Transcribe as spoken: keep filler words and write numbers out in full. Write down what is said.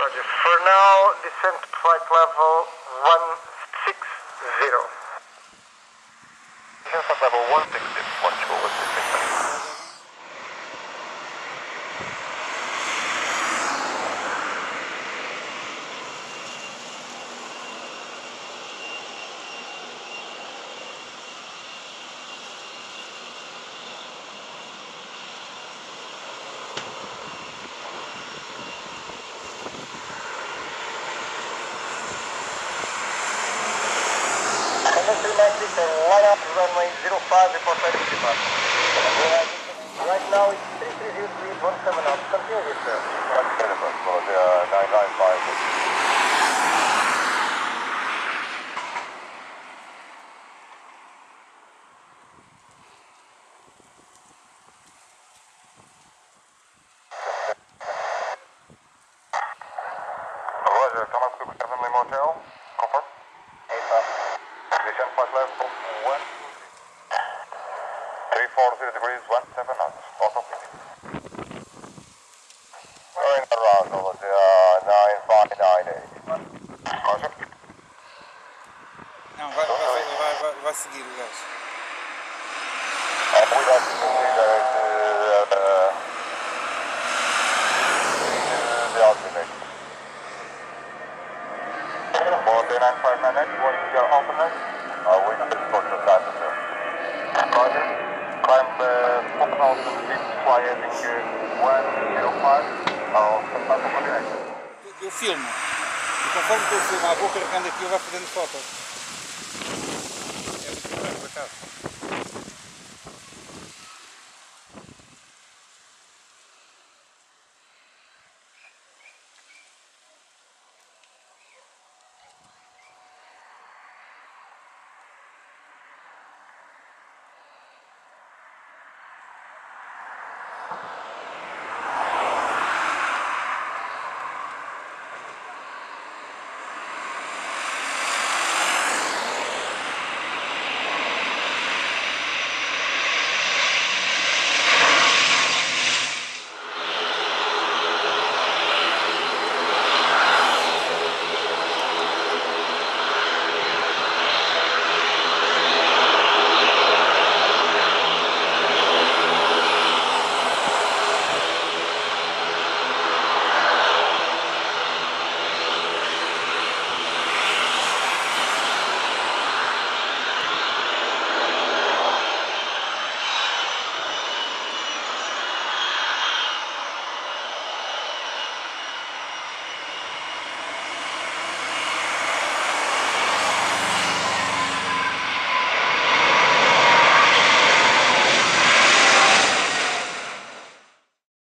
Roger. For now, descend to flight level one sixty. Descend flight level one sixty. Watch over the descent. Line up runway zero five, report flight to depart. Right now it's three three zero degrees, one seven knots. Continue this, sir. One seven knots, Roger, nine nine five. three forty degrees, one seven knots, auto finish. We're in the round over the nine five nine eight. Roger. Não, vai, vai, vai, vai, vai seguir o gajo. And we have to go to the alternate. For the nine five nine eight, what is your alternate? I'll wait for the time. Roger. Climb the four thousand feet, fly heading one zero five, I'll send back over the next. Eu filmo, e conforme estou a filmar, vou carregando aqui e vai fazendo fotos.